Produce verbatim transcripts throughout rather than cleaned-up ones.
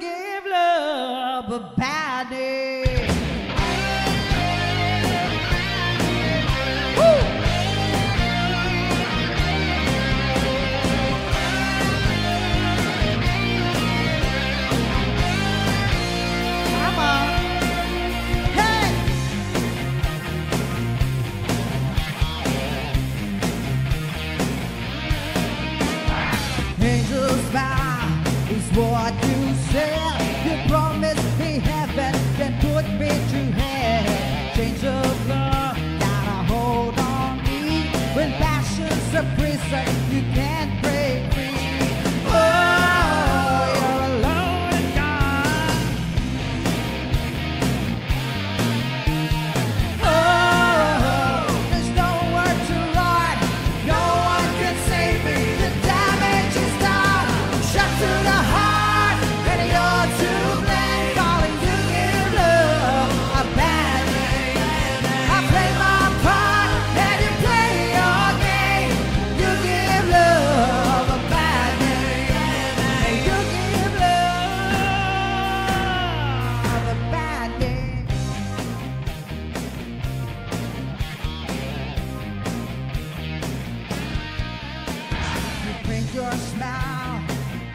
give love a bad name. What you said, you promised me heaven, then put me to hell. Chains of love got a hold on me. When passion's a prison, you can't break free. Oh, you're alone and gone. Oh, there's nowhere to run. No one can save me. The damage is done. Shut to the heart. Your smile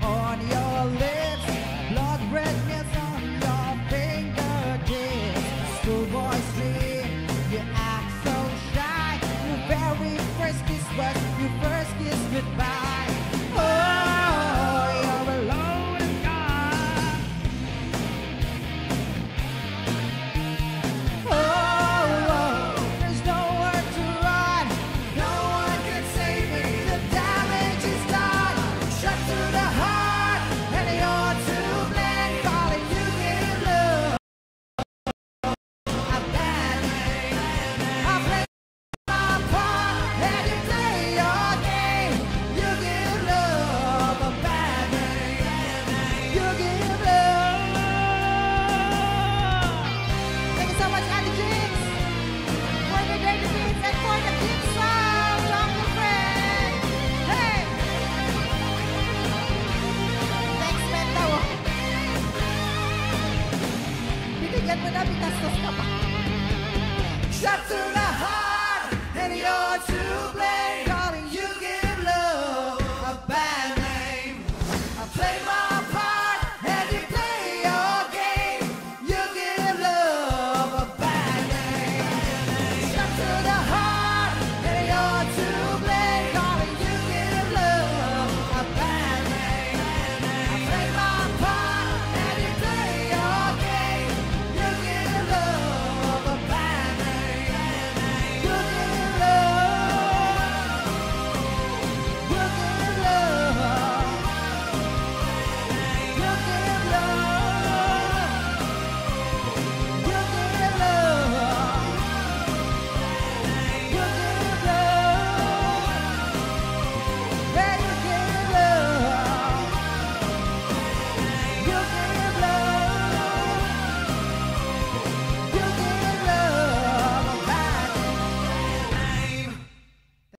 on your lips, blood redness on your fingertips. Schoolboy's dream, you act so shy. Your very first kiss was your first kiss goodbye. Oh, you're alone and gone. Oh, there's nowhere to run. No one can save me. The damage is done. Shut to the heart, and you're to blame. Calling you give love a bad name. I play my part, and you play your game. You give love a bad name. You give love. Thank you so much, Auntie Kings, for the great kids and for the kids' sound of your friend. Hey. Shut up!